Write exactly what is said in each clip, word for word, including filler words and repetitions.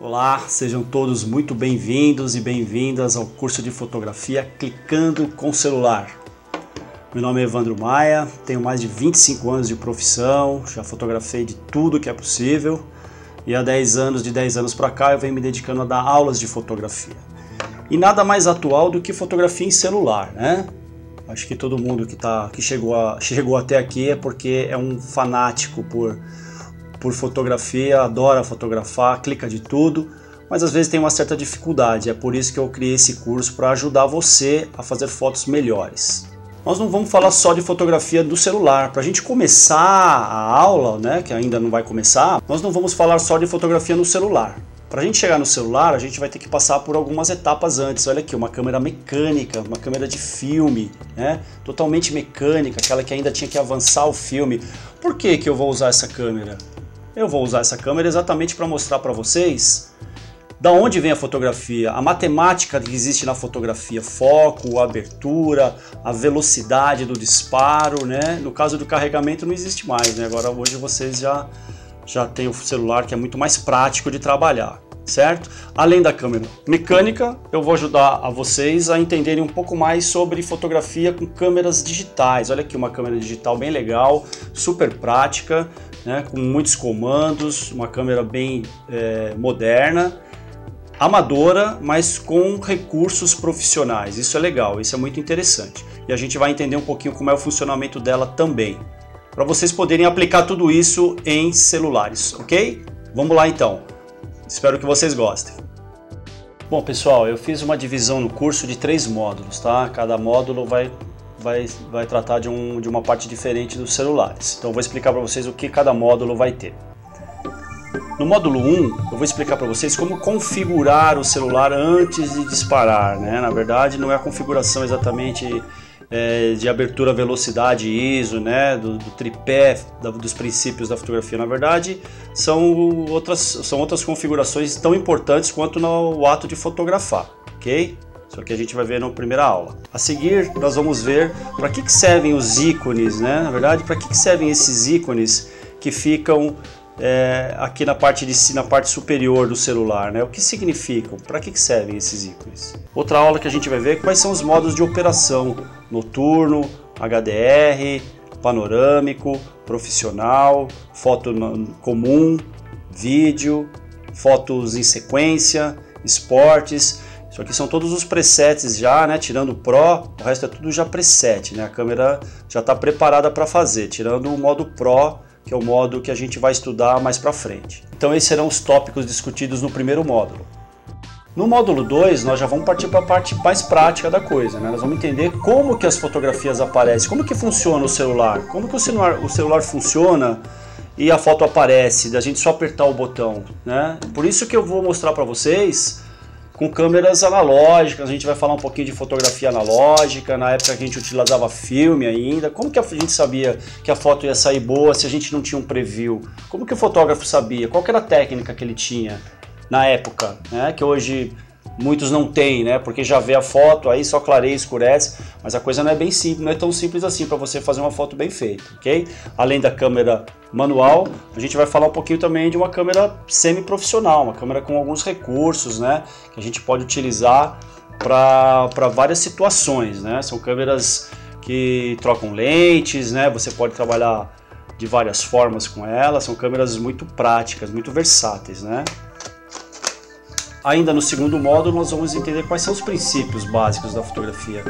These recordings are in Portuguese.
Olá, sejam todos muito bem-vindos e bem-vindas ao curso de fotografia Clicando com Celular. Meu nome é Evandro Maia, tenho mais de vinte e cinco anos de profissão, já fotografei de tudo que é possível e há dez anos, de dez anos para cá, eu venho me dedicando a dar aulas de fotografia. E nada mais atual do que fotografia em celular, né? Acho que todo mundo que, tá, que chegou, a, chegou até aqui é porque é um fanático por... por fotografia, adora fotografar, clica de tudo, mas às vezes tem uma certa dificuldade. É por isso que eu criei esse curso, para ajudar você a fazer fotos melhores. Nós não vamos falar só de fotografia do celular. Para a gente começar a aula, né, que ainda não vai começar, nós não vamos falar só de fotografia no celular. Para a gente chegar no celular, a gente vai ter que passar por algumas etapas antes. Olha aqui, uma câmera mecânica, uma câmera de filme, né? Totalmente mecânica, aquela que ainda tinha que avançar o filme. Por que que eu vou usar essa câmera? Eu vou usar essa câmera exatamente para mostrar para vocês da onde vem a fotografia, a matemática que existe na fotografia, foco, abertura, a velocidade do disparo, né? No caso do carregamento não existe mais, né? Agora hoje vocês já, já têm o celular, que é muito mais prático de trabalhar, certo? Além da câmera mecânica, eu vou ajudar a vocês a entenderem um pouco mais sobre fotografia com câmeras digitais. Olha aqui uma câmera digital bem legal, super prática, né, com muitos comandos, uma câmera bem é, moderna, amadora, mas com recursos profissionais. Isso é legal, isso é muito interessante. E a gente vai entender um pouquinho como é o funcionamento dela também, para vocês poderem aplicar tudo isso em celulares, ok? Vamos lá então, espero que vocês gostem. Bom pessoal, eu fiz uma divisão no curso de três módulos, tá? Cada módulo vai... Vai, vai tratar de, um, de uma parte diferente dos celulares. Então eu vou explicar para vocês o que cada módulo vai ter. No módulo um, eu vou explicar para vocês como configurar o celular antes de disparar, né? Na verdade não é a configuração exatamente é, de abertura, velocidade, I S O, né? do, do tripé da, dos princípios da fotografia. Na verdade são outras, são outras configurações tão importantes quanto no ato de fotografar, ok? Isso que a gente vai ver na primeira aula. A seguir, nós vamos ver para que, que servem os ícones, né? Na verdade, para que, que servem esses ícones que ficam é, aqui na parte, de, na parte superior do celular, né? O que significam? Para que, que servem esses ícones? Outra aula que a gente vai ver quais são os modos de operação: noturno, H D R, panorâmico, profissional, foto comum, vídeo, fotos em sequência, esportes. Isso aqui são todos os presets já, né? Tirando o Pro, o resto é tudo já preset, né? A câmera já está preparada para fazer, tirando o modo Pro, que é o modo que a gente vai estudar mais para frente. Então esses serão os tópicos discutidos no primeiro módulo. No módulo dois, nós já vamos partir para a parte mais prática da coisa, né? Nós vamos entender como que as fotografias aparecem, como que funciona o celular, como que o celular, o celular funciona e a foto aparece, da gente só apertar o botão, né? Por isso que eu vou mostrar para vocês com câmeras analógicas. A gente vai falar um pouquinho de fotografia analógica, na época a gente utilizava filme ainda. Como que a gente sabia que a foto ia sair boa se a gente não tinha um preview? Como que o fotógrafo sabia? Qual que era a técnica que ele tinha na época, né? Que hoje muitos não têm, né? Porque já vê a foto, aí só clareia e escurece, mas a coisa não é bem simples, não é tão simples assim para você fazer uma foto bem feita, ok? Além da câmera manual, a gente vai falar um pouquinho também de uma câmera semi-profissional, uma câmera com alguns recursos, né? Que a gente pode utilizar para várias situações, né? São câmeras que trocam lentes, né? Você pode trabalhar de várias formas com elas, são câmeras muito práticas, muito versáteis, né? Ainda no segundo módulo, nós vamos entender quais são os princípios básicos da fotografia.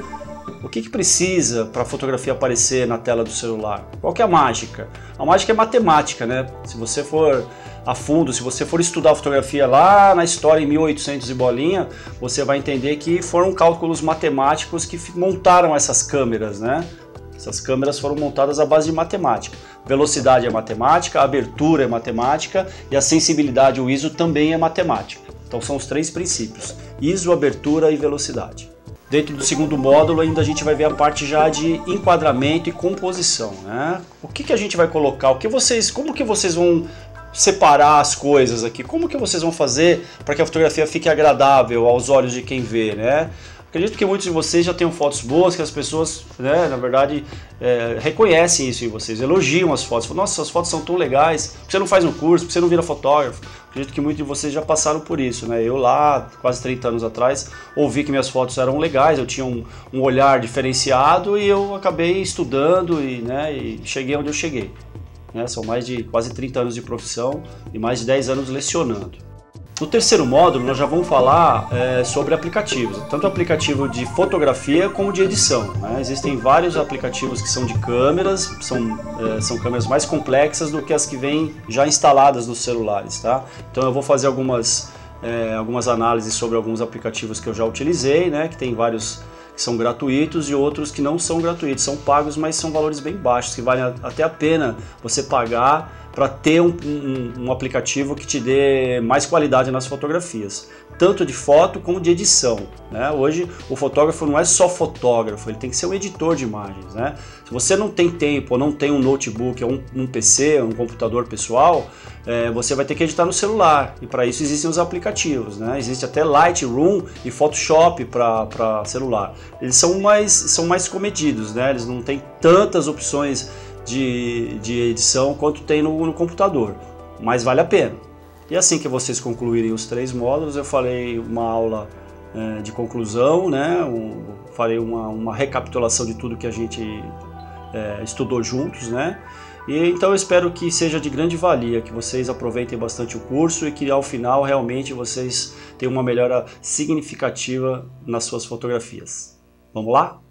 O que que precisa para a fotografia aparecer na tela do celular? Qual que é a mágica? A mágica é matemática, né? Se você for a fundo, se você for estudar a fotografia lá na história em mil e oitocentos e bolinha, você vai entender que foram cálculos matemáticos que montaram essas câmeras, né? Essas câmeras foram montadas à base de matemática. Velocidade é matemática, abertura é matemática e a sensibilidade, o I S O, também é matemática. Então são os três princípios: I S O, abertura e velocidade. Dentro do segundo módulo ainda a gente vai ver a parte já de enquadramento e composição, né? O que que a gente vai colocar? O que vocês, como que vocês vão separar as coisas aqui? Como que vocês vão fazer para que a fotografia fique agradável aos olhos de quem vê, né? Acredito que muitos de vocês já tenham fotos boas, que as pessoas, né, na verdade, é, reconhecem isso em vocês, elogiam as fotos, falam, nossa, essas fotos são tão legais, porque você não faz um curso, porque você não vira fotógrafo. Acredito que muitos de vocês já passaram por isso, né? Eu lá, quase trinta anos atrás, ouvi que minhas fotos eram legais, eu tinha um, um olhar diferenciado e eu acabei estudando e, né, e cheguei onde eu cheguei. Né? São mais de quase trinta anos de profissão e mais de dez anos lecionando. No terceiro módulo nós já vamos falar é, sobre aplicativos, tanto aplicativo de fotografia como de edição, né? Existem vários aplicativos que são de câmeras, são, é, são câmeras mais complexas do que as que vêm já instaladas nos celulares, tá? Então eu vou fazer algumas, é, algumas análises sobre alguns aplicativos que eu já utilizei, né? Que tem vários que são gratuitos e outros que não são gratuitos, são pagos, mas são valores bem baixos, que valem até a pena você pagar para ter um, um, um aplicativo que te dê mais qualidade nas fotografias, tanto de foto como de edição, né? Hoje o fotógrafo não é só fotógrafo, ele tem que ser um editor de imagens, né? Se você não tem tempo, ou não tem um notebook, ou um, um P C, ou um computador pessoal, é, você vai ter que editar no celular, e para isso existem os aplicativos, né? Existe até Lightroom e Photoshop para celular. Eles são mais, são mais comedidos, né? Eles não têm tantas opções De, de edição quanto tem no, no computador, mas vale a pena. E assim que vocês concluírem os três módulos, eu farei uma aula é, de conclusão, né? um, farei uma, uma recapitulação de tudo que a gente é, estudou juntos, né? E então eu espero que seja de grande valia, que vocês aproveitem bastante o curso e que ao final realmente vocês tenham uma melhora significativa nas suas fotografias. Vamos lá?